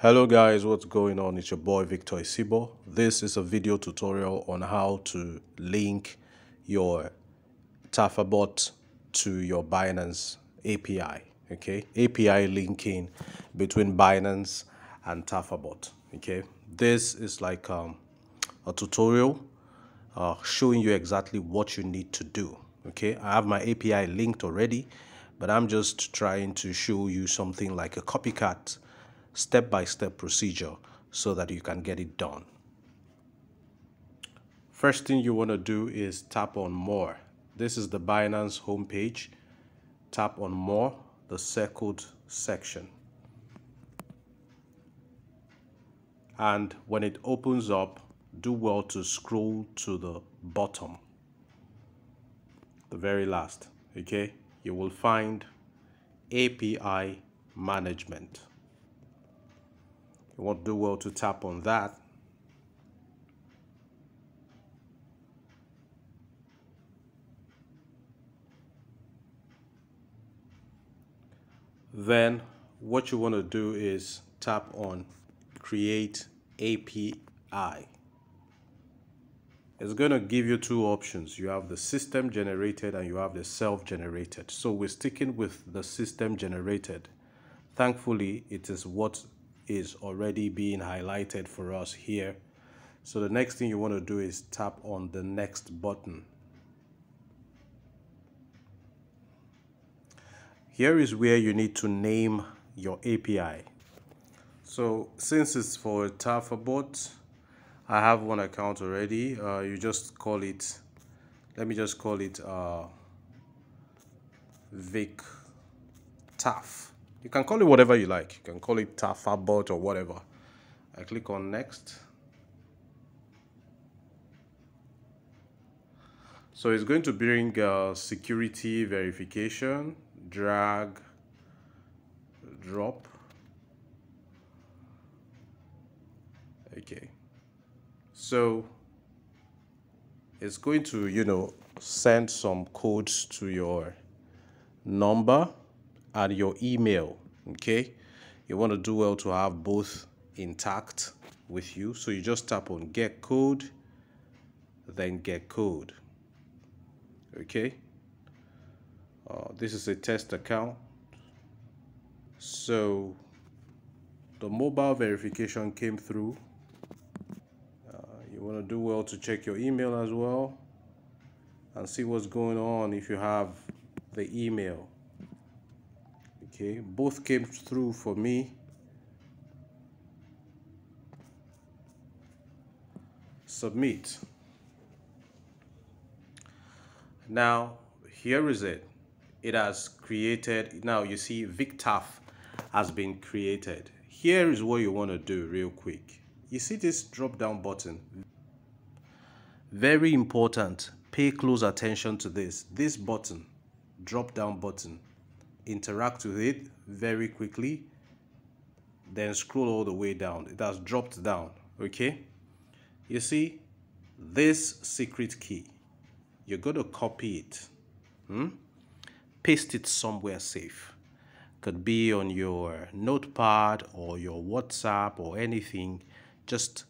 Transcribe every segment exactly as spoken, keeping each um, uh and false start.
Hello guys, what's going on? It's your boy Victor Isibo. This is a video tutorial on how to link your TafaBot to your Binance A P I. Okay, A P I linking between Binance and TafaBot. Okay, this is like um, a tutorial uh, showing you exactly what you need to do. Okay, I have my A P I linked already, but I'm just trying to show you something like a copycat step-by-step procedure so that you can get it done. First thing you want to do is tap on more. This is the Binance homepage. Tap on more, the circled section. And when it opens up, do well to scroll to the bottom, the very last, okay? You will find A P I management. You want to do well to tap on that. Then what you want to do is tap on create A P I. It's going to give you two options. You have the system generated and you have the self-generated. So we're sticking with the system generated. Thankfully, it is what is already being highlighted for us here. So the next thing you want to do is tap on the next button. Here is where you need to name your A P I. So since it's for TafaBot, I have one account already. Uh, you just call it, let me just call it uh, VicTaf. You can call it whatever you like. You can call it TafaBot or whatever. I click on next. So it's going to bring uh, security verification, drag, drop. Okay. So it's going to, you know, send some codes to your number and your email. Okay, you want to do well to have both intact with you, so you just tap on get code, then get code. Okay, uh, this is a test account, so the mobile verification came through. Uh, you want to do well to check your email as well and see what's going on if you have the email. Okay, both came through for me. Submit. Now, here is it. It has created. Now, you see, VicTaf has been created. Here is what you want to do real quick. You see this drop-down button? Very important. Pay close attention to this. This button, drop-down button. Interact with it very quickly, then scroll all the way down. It has dropped down. Okay, you see this secret key, you're going to copy it, hmm? Paste it somewhere safe. Could be on your notepad or your WhatsApp or anything. Just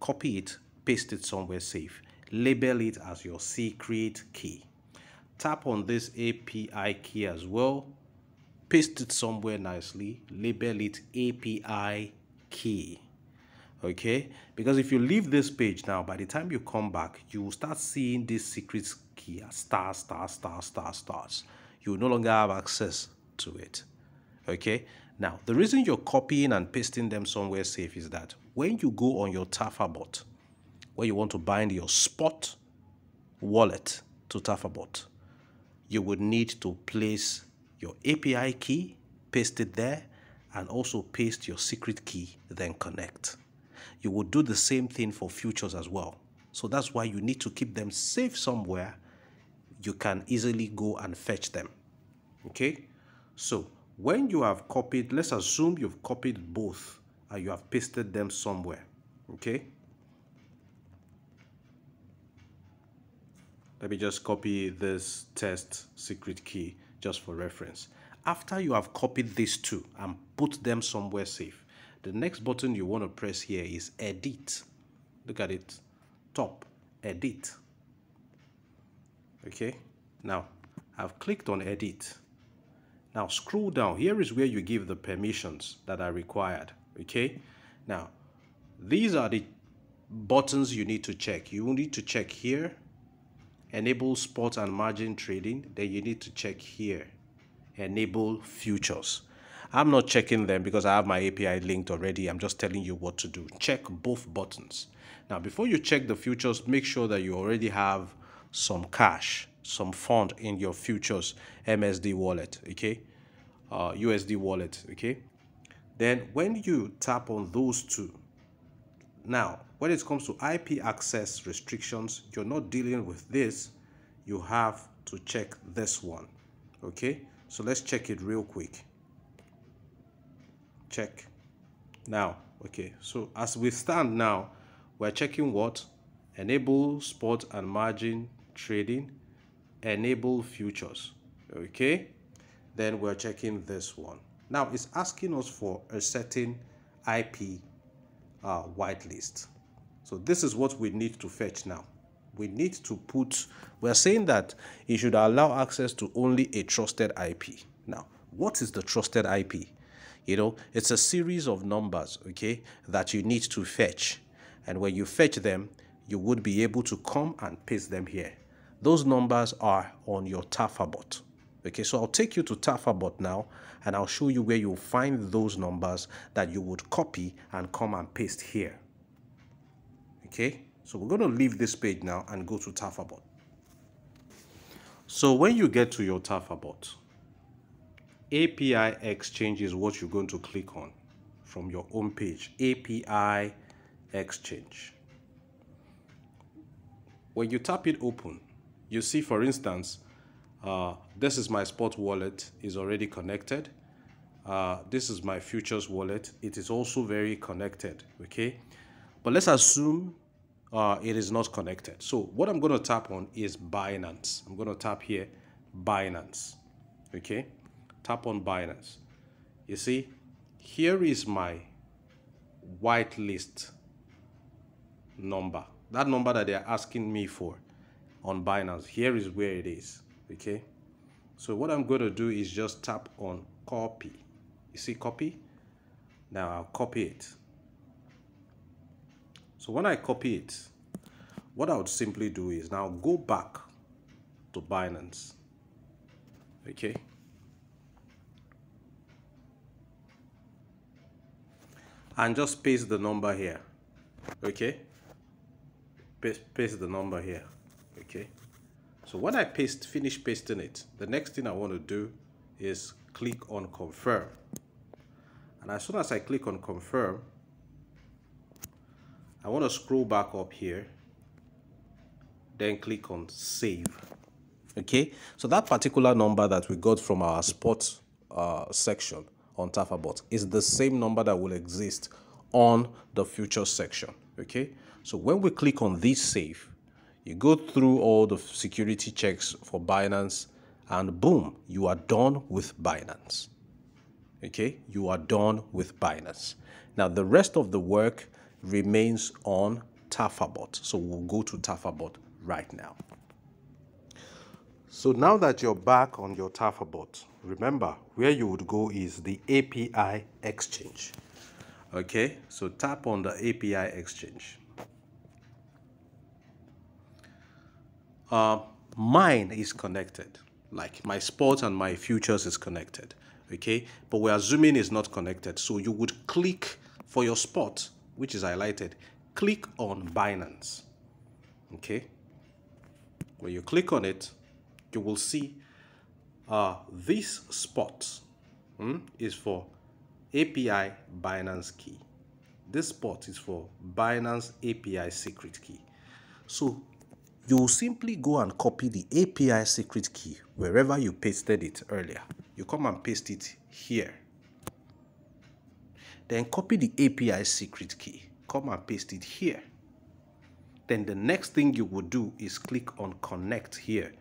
copy it, paste it somewhere safe. Label it as your secret key. Tap on this A P I key as well, paste it somewhere nicely, label it A P I key. Okay, because if you leave this page now, by the time you come back, you will start seeing this secret key as star, star, star, star, stars. You will no longer have access to it. Okay, now the reason you're copying and pasting them somewhere safe is that when you go on your TafaBot, where you want to bind your spot wallet to TafaBot, you would need to place your A P I key, paste it there, and also paste your secret key, then connect. You would do the same thing for futures as well. So that's why you need to keep them safe somewhere you can easily go and fetch them. Okay? So when you have copied, let's assume you've copied both and you have pasted them somewhere. Okay? Let me just copy this test secret key just for reference. After you have copied these two and put them somewhere safe, The next button you want to press here is edit. Look at it, top, edit. Okay, now I've clicked on edit. Now scroll down. Here is where you give the permissions that are required. Okay, now these are the buttons you need to check. You will need to check here, enable spot and margin trading. Then you need to check here, enable futures. I'm not checking them because I have my A P I linked already. I'm just telling you what to do. Check both buttons. Now, before you check the futures, make sure that you already have some cash, some fund in your futures M S D wallet, okay? Uh, U S D wallet, okay? Then when you tap on those two, now, when it comes to I P access restrictions, you're not dealing with this. You have to check this one, okay? So let's check it real quick. Check now. Okay, so as we stand now, we're checking what? Enable spot and margin trading, enable futures. Okay, then we're checking this one. Now it's asking us for a certain I P uh, whitelist. So this is what we need to fetch now. We need to put, we're saying that it should allow access to only a trusted I P. Now, what is the trusted I P? You know, it's a series of numbers, okay, that you need to fetch. And when you fetch them, you would be able to come and paste them here. Those numbers are on your TafaBot. Okay, so I'll take you to TafaBot now, and I'll show you where you'll find those numbers that you would copy and come and paste here. Okay, so we're going to leave this page now and go to TafaBot. So when you get to your TafaBot, A P I Exchange is what you're going to click on from your home page. A P I Exchange. When you tap it open, you see, for instance, uh, this is my spot wallet, is already connected. Uh, this is my futures wallet. It is also very connected. Okay, but let's assume uh, it is not connected. So what I'm going to tap on is Binance. I'm going to tap here, Binance. Okay. Tap on Binance. You see, here is my whitelist number. That number that they're asking me for on Binance, here is where it is, okay? So what I'm going to do is just tap on copy. You see copy? Now I'll copy it. So when I copy it, what I would simply do is now go back to Binance, okay? And just paste the number here, okay? Paste, paste the number here, okay? So when I paste, finish pasting it, the next thing I want to do is click on confirm. And as soon as I click on confirm, I want to scroll back up here, then click on save, okay? So that particular number that we got from our spot uh, section on TafaBot is the same number that will exist on the futures section. Okay, so when we click on this save, you go through all the security checks for Binance, and boom, you are done with Binance. Okay, you are done with Binance. Now the rest of the work remains on TafaBot, so we'll go to TafaBot right now. So now that you're back on your TafaBot, remember where you would go is the A P I Exchange. Okay, so tap on the A P I Exchange. Uh, mine is connected, like my spot and my futures is connected. Okay, but we're assuming it's not connected. So you would click for your spot, which is highlighted, click on Binance. Okay, when you click on it, you will see uh, this spot hmm, is for A P I Binance key. This spot is for Binance A P I secret key. So you will simply go and copy the A P I secret key wherever you pasted it earlier. You come and paste it here. Then copy the A P I secret key. Come and paste it here. Then the next thing you will do is click on connect here.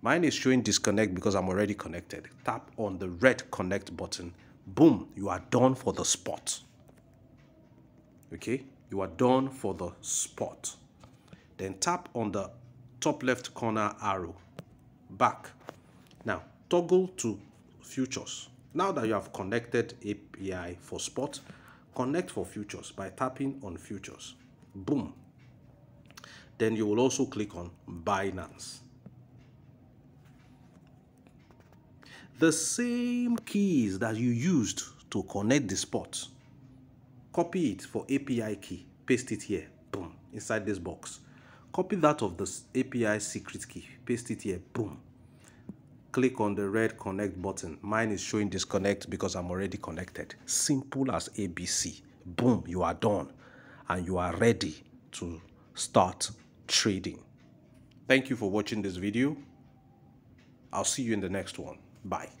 Mine is showing disconnect because I'm already connected. Tap on the red connect button. Boom, you are done for the spot. Okay, you are done for the spot. Then tap on the top left corner arrow, back. Now toggle to futures. Now that you have connected A P I for spot, connect for futures by tapping on futures. Boom. Then you will also click on Binance. The same keys that you used to connect the spot, copy it for A P I key, paste it here, boom, inside this box. Copy that of the A P I secret key, paste it here, boom. Click on the red connect button. Mine is showing disconnect because I'm already connected. Simple as A B C. Boom, you are done and you are ready to start trading. Thank you for watching this video. I'll see you in the next one. Bye.